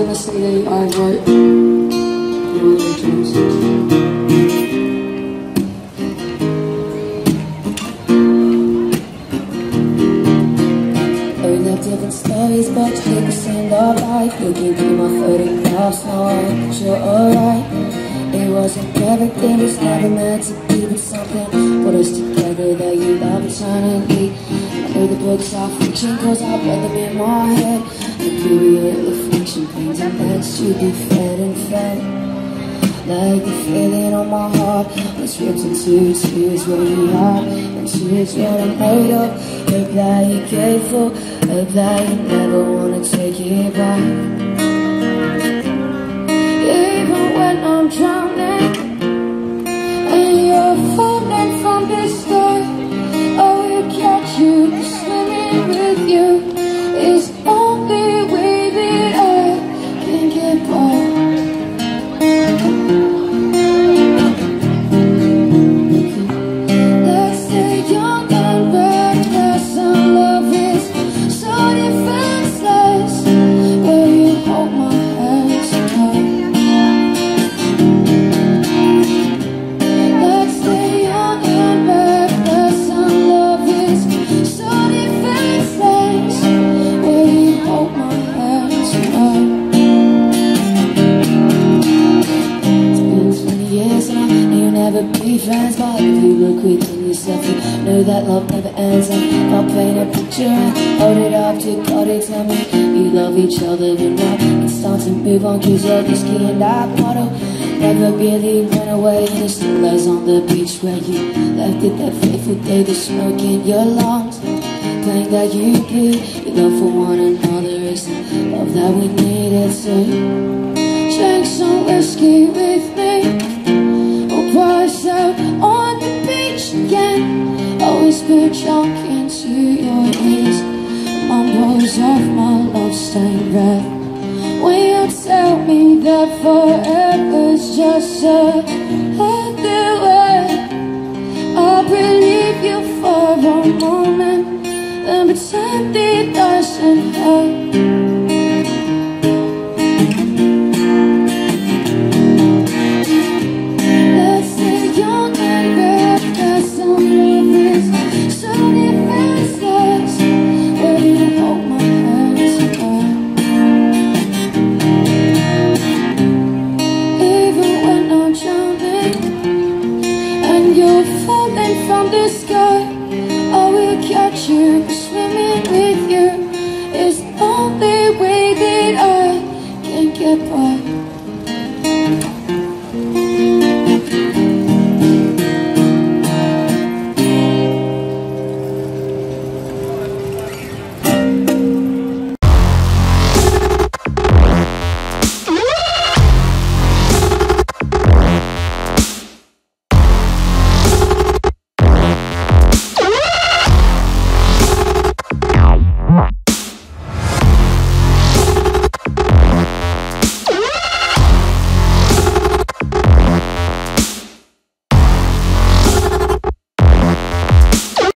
to the CD I wrote the originals. Different stories, but you can seem alright. You gave me my photographs, now I think you're alright. It wasn't everything, was never meant to be, but something put us together that you love eternally. I read the books off fiction, cause I read them in my head. The period of fiction brings an edge to be fed and fed. Like the feeling on my heart was ripped into tears, really hard, and tears what I'm made of. Hope that you're grateful, hope that you never wanna take it back. Even when I'm drowning and you're falling from the sky, I will catch you, swimming with you. It's the only way that I can get by. Let's stay young. Friends, but if you were creeping yourself, you know that love never ends. And I'll paint a picture, hold it up to God, it tell me you love each other. But now it's time to move on, cause your whiskey and that bottle never really went away. And it still lies on the beach where you left it that fateful day. The smoke in your lungs, playing that you be your love for one another is the love that we needed. So drink some whiskey with me, pass out on the beach again. I whisper junk into your ears. Mumbles off my love stained red. Will you tell me that forever's just a healthy way? I believe you for a moment and pretend it doesn't hurt.